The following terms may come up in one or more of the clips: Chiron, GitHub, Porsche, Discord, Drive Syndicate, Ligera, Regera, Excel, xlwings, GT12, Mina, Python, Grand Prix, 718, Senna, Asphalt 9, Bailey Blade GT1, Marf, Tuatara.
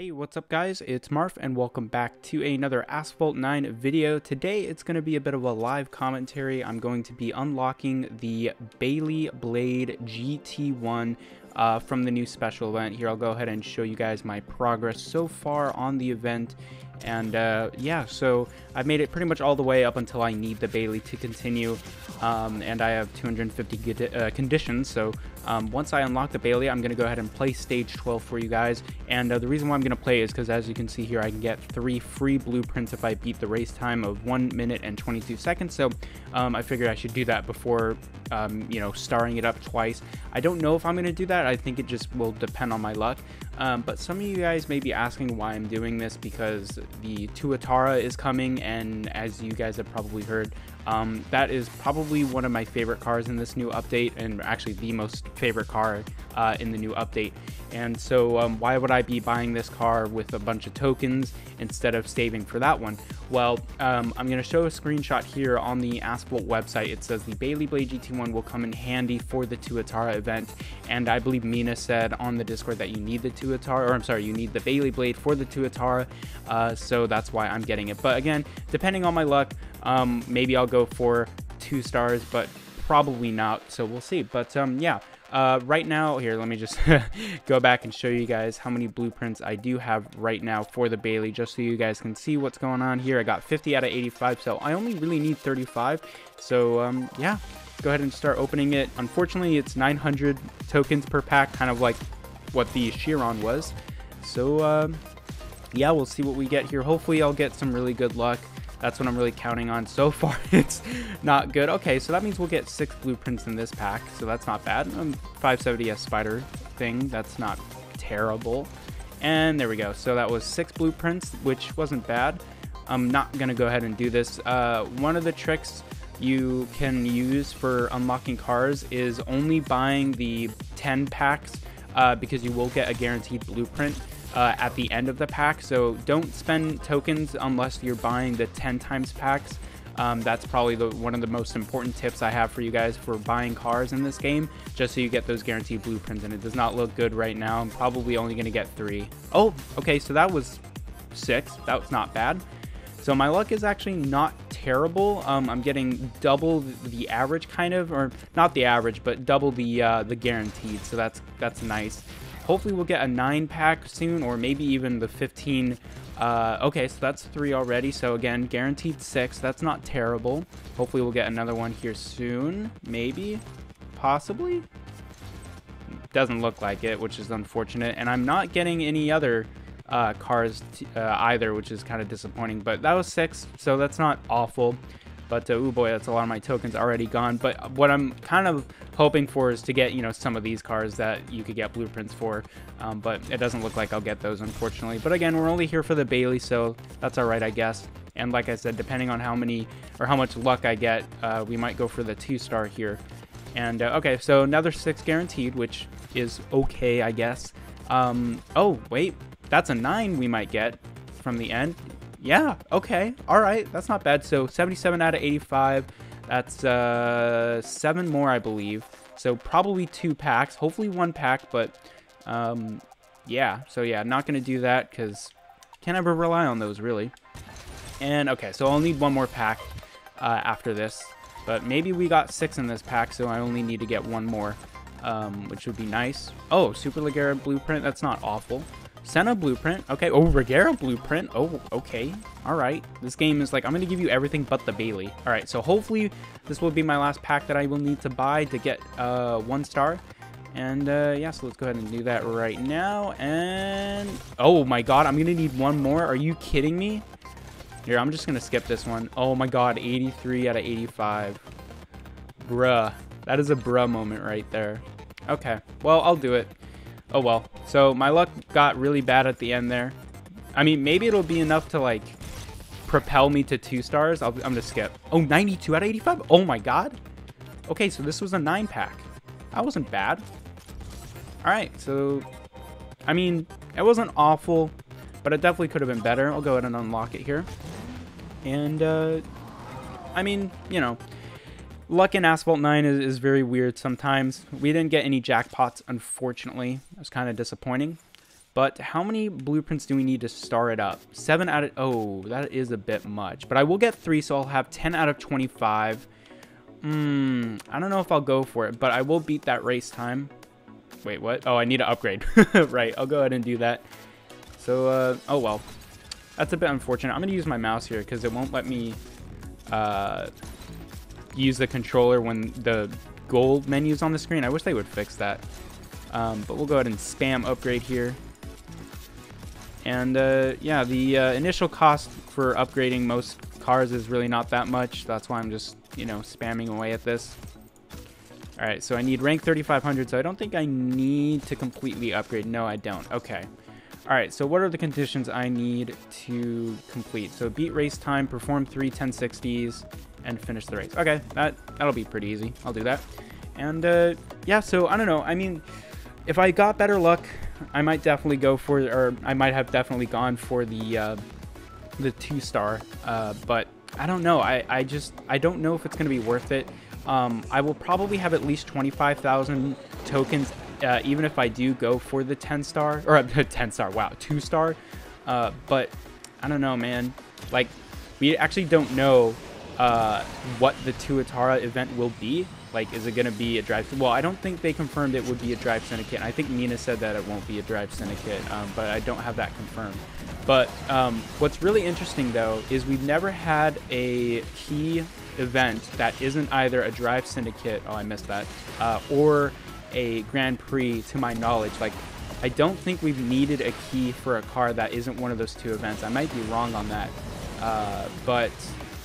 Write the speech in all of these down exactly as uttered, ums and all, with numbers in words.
Hey, what's up guys, it's Marf and welcome back to another Asphalt nine video. Today it's going to be a bit of a live commentary. I'm going to be unlocking the Bailey Blade G T one uh, from the new special event. Here I'll go ahead and show you guys my progress so far on the event. And uh, yeah, so I've made it pretty much all the way up until I need the Bailey to continue. Um, and I have two hundred fifty uh, conditions, so um, once I unlock the Bailey, I'm going to go ahead and play stage twelve for you guys. And uh, the reason why I'm going to play is because, as you can see here, I can get three free blueprints if I beat the race time of one minute and twenty-two seconds, so um, I figured I should do that before, um, you know, starring it up twice. I don't know if I'm going to do that. I think it just will depend on my luck. Um, but some of you guys may be asking why I'm doing this, because the Tuatara is coming, and as you guys have probably heard, um, that is probably one of my favorite cars in this new update, and actually the most favorite car uh, in the new update. And so um, why would I be buying this car with a bunch of tokens instead of saving for that one? Well, um, I'm going to show a screenshot here on the Asphalt website. It says the Bailey Blade G T one will come in handy for the Tuatara event, and I believe Mina said on the Discord that you need the Tuatara, or I'm sorry, you need the Bailey Blade for the Tuatara, uh, so that's why I'm getting it. But again, depending on my luck, um, maybe I'll go for two stars, but probably not, so we'll see. But um, yeah. Uh, right now, here, let me just go back and show you guys how many blueprints I do have right now for the Bailey, just so you guys can see what's going on here. I got fifty out of eighty-five, so I only really need thirty-five. So, um, yeah, go ahead and start opening it. Unfortunately, it's nine hundred tokens per pack, kind of like what the Chiron was. So, um, yeah, we'll see what we get here. Hopefully, I'll get some really good luck. That's what I'm really counting on. So far, it's not good. Okay, so that means we'll get six blueprints in this pack, so that's not bad. Um, five seventy S spider thing, that's not terrible. And there we go. So that was six blueprints, which wasn't bad. I'm not going to go ahead and do this. Uh, one of the tricks you can use for unlocking cars is only buying the ten packs, uh, because you will get a guaranteed blueprint Uh, at the end of the pack. So don't spend tokens unless you're buying the ten times packs. Um, that's probably the, one of the most important tips I have for you guys for buying cars in this game, just so you get those guaranteed blueprints. And it does not look good right now. I'm probably only going to get three. Oh, okay, so that was six. That was not bad. So my luck is actually not terrible. Um, I'm getting double the average, kind of, or not the average, but double the uh, the guaranteed. So that's that's nice. Hopefully we'll get a nine pack soon, or maybe even the fifteen. Uh, okay, so that's three already. So again, guaranteed six. That's not terrible. Hopefully we'll get another one here soon. Maybe. Possibly. Doesn't look like it, which is unfortunate. And I'm not getting any other uh, cars t uh, either, which is kind of disappointing. But that was six, so that's not awful. But, uh, oh boy, that's a lot of my tokens already gone. But what I'm kind of hoping for is to get, you know, some of these cars that you could get blueprints for. Um, but it doesn't look like I'll get those, unfortunately. But again, we're only here for the Bailey, so that's all right, I guess. And like I said, depending on how many or how much luck I get, uh, we might go for the two-star here. And, uh, okay, so another six guaranteed, which is okay, I guess. Um, oh, wait, that's a nine we might get from the end. Yeah, okay, all right, that's not bad. So seventy-seven out of eighty-five, that's uh seven more, I believe, so probably two packs, hopefully one pack. But um yeah, so yeah, I'm not gonna do that because can't ever rely on those, really. And okay, so I'll need one more pack uh after this, but maybe we got six in this pack, so I only need to get one more, um which would be nice. Oh, super Ligera blueprint, that's not awful. Senna blueprint, okay. Oh, Regera blueprint, oh, okay, all right. This game is like, I'm gonna give you everything but the Bailey. All right, so hopefully this will be my last pack that I will need to buy to get uh, one star. And uh, yeah, so let's go ahead and do that right now. And, oh my God, I'm gonna need one more. Are you kidding me? Here, I'm just gonna skip this one. Oh my God, eighty-three out of eighty-five. Bruh, that is a bruh moment right there. Okay, well, I'll do it. Oh well, so my luck got really bad at the end there. I mean, maybe it'll be enough to like propel me to two stars. I'll, I'm gonna skip. Oh, ninety-two out of eighty-five. Oh my God. Okay, so this was a nine pack. That wasn't bad. All right, so I mean, it wasn't awful, but it definitely could have been better. I'll go ahead and unlock it here. And uh, I mean, you know, luck in Asphalt nine is, is very weird sometimes. We didn't get any jackpots, unfortunately. It was kind of disappointing. But how many blueprints do we need to start it up? Seven out of... Oh, that is a bit much. But I will get three, so I'll have ten out of twenty-five. Hmm, I don't know if I'll go for it, but I will beat that race time. Wait, what? Oh, I need to upgrade. Right, I'll go ahead and do that. So, uh, oh well. That's a bit unfortunate. I'm going to use my mouse here because it won't let me uh, use the controller when the gold menu's on the screen. I wish they would fix that. Um, but we'll go ahead and spam upgrade here. And uh, yeah, the uh, initial cost for upgrading most cars is really not that much. That's why I'm just, you know, spamming away at this. All right, so I need rank thirty-five hundred, so I don't think I need to completely upgrade. No, I don't. Okay. All right, so what are the conditions I need to complete? So beat race time, perform three ten sixties, and finish the race. Okay, that, that'll be pretty easy. I'll do that. And uh, yeah, so I don't know. I mean, if I got better luck, I might definitely go for, or I might have definitely gone for the uh, the two-star. Uh, but I don't know. I, I just, I don't know if it's going to be worth it. Um, I will probably have at least twenty-five thousand tokens, uh, even if I do go for the ten star, or ten star, wow, two star. Uh, but I don't know, man. Like, we actually don't know uh, what the Tuatara event will be. Like, is it going to be a drive? Well, I don't think they confirmed it would be a Drive Syndicate. I think Mina said that it won't be a Drive Syndicate, um, but I don't have that confirmed. But um, what's really interesting, though, is we've never had a key event that isn't either a Drive Syndicate, oh, I missed that, uh, or a Grand Prix, to my knowledge. Like, I don't think we've needed a key for a car that isn't one of those two events. I might be wrong on that, uh, but...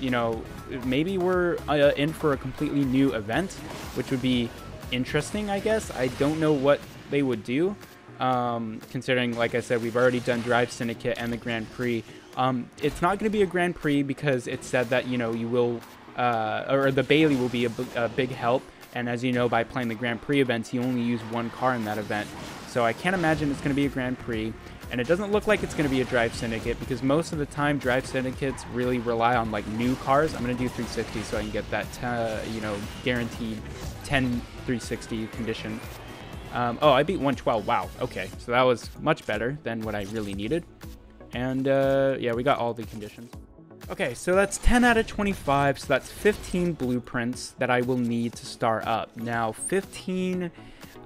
you know, maybe we're uh, in for a completely new event, which would be interesting, I guess. I don't know what they would do, um, considering, like I said, we've already done Drive Syndicate and the Grand Prix. Um, it's not going to be a Grand Prix because it said that, you know, you will, uh, or the Bailey will be a, a big help. And as you know, by playing the Grand Prix events, you only use one car in that event. So I can't imagine it's going to be a Grand Prix. And it doesn't look like it's going to be a Drive Syndicate because most of the time Drive Syndicates really rely on like new cars. I'm going to do three sixty so I can get that, uh, you know, guaranteed ten three sixty condition. Um, oh, I beat one twelve. Wow. Okay. So that was much better than what I really needed. And uh, yeah, we got all the conditions. Okay, so that's ten out of twenty-five. So that's fifteen blueprints that I will need to start up. Now, fifteen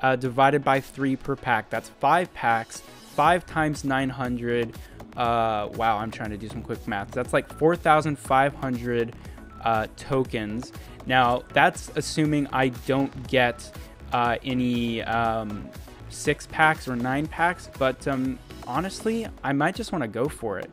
uh, divided by three per pack. That's five packs. five times nine hundred, uh, wow, I'm trying to do some quick math. That's like four thousand five hundred uh, tokens. Now, that's assuming I don't get uh, any um, six packs or nine packs, but um, honestly, I might just want to go for it.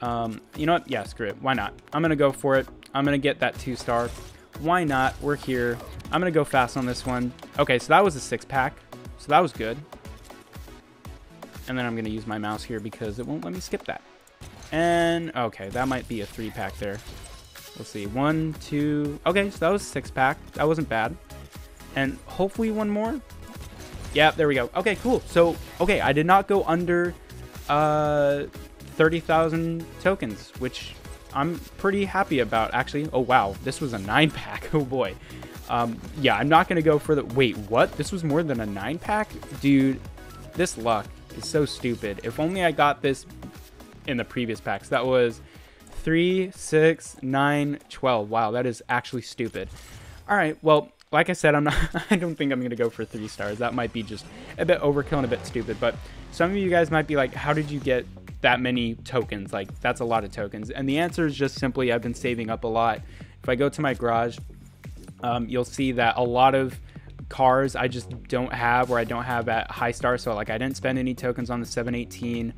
Um, you know what? Yeah, screw it. Why not? I'm going to go for it. I'm going to get that two star. Why not? We're here. I'm going to go fast on this one. Okay, so that was a six pack. So that was good. And then I'm going to use my mouse here because it won't let me skip that. And, okay, that might be a three-pack there. We'll see. One, two. Okay, so that was a six-pack. That wasn't bad. And hopefully one more. Yeah, there we go. Okay, cool. So, okay, I did not go under uh, thirty thousand tokens, which I'm pretty happy about, actually. Oh, wow. This was a nine-pack. Oh, boy. Um, yeah, I'm not going to go for the... Wait, what? This was more than a nine-pack? Dude, this luck is so stupid. If only I got this in the previous packs. That was three, six, nine, twelve. Wow, that is actually stupid. All right, well, like I said, I'm not, I don't think I'm gonna go for three stars. That might be just a bit overkill and a bit stupid, but some of you guys might be like, how did you get that many tokens? Like, that's a lot of tokens. And the answer is just simply, I've been saving up a lot. If I go to my garage, um, you'll see that a lot of cars I just don't have, or I don't have at high star. So like, I didn't spend any tokens on the seven eighteen.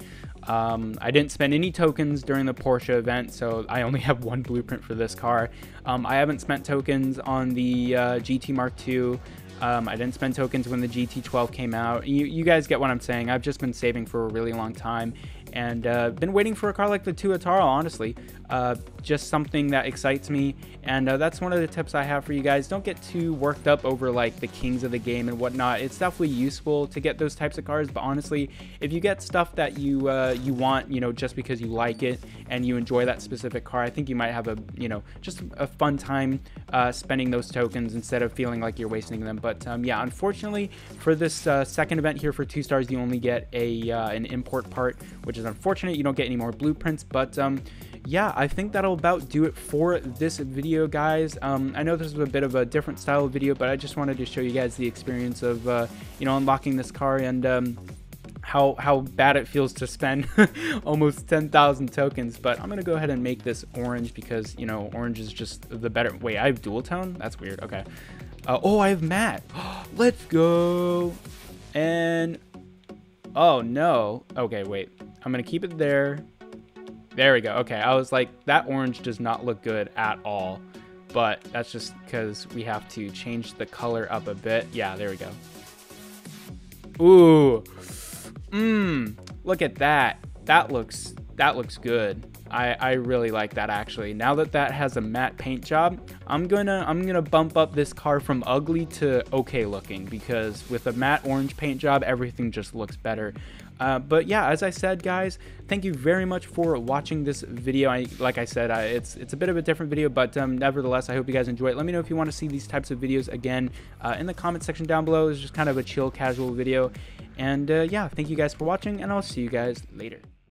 um I didn't spend any tokens during the Porsche event, so I only have one blueprint for this car. um I haven't spent tokens on the uh, G T Mark two. um I didn't spend tokens when the G T twelve came out. You you guys get what I'm saying. I've just been saving for a really long time, and uh been waiting for a car like the Tuatara, honestly. Uh just something that excites me, and uh, that's one of the tips I have for you guys. Don't get too worked up over like the kings of the game and whatnot. It's definitely useful to get those types of cars, but honestly, if you get stuff that you uh you want, you know, just because you like it and you enjoy that specific car, I think you might have a, you know, just a fun time uh spending those tokens instead of feeling like you're wasting them. But But um, yeah, unfortunately for this uh, second event here for two stars, you only get a uh, an import part, which is unfortunate. You don't get any more blueprints, but um, yeah, I think that'll about do it for this video, guys. Um, I know this was a bit of a different style of video, but I just wanted to show you guys the experience of uh, you know, unlocking this car and um, how how bad it feels to spend almost ten thousand tokens. But I'm gonna go ahead and make this orange because, you know, orange is just the better way. I have dual tone. That's weird. Okay. Uh, oh, I have matte. Let's go. And oh no. Okay, wait. I'm gonna keep it there. There we go. Okay, I was like, that orange does not look good at all, but that's just because we have to change the color up a bit. Yeah, there we go. Ooh, mmm, look at that. That looks, that looks good. I, I really like that, actually. Now that that has a matte paint job, I'm gonna I'm gonna bump up this car from ugly to okay looking, because with a matte orange paint job, everything just looks better. Uh, but yeah, as I said, guys, thank you very much for watching this video. I, like I said, I, it's it's a bit of a different video, but um, nevertheless, I hope you guys enjoy it. Let me know if you want to see these types of videos again uh, in the comment section down below. It's just kind of a chill, casual video. And uh, yeah, thank you guys for watching, and I'll see you guys later.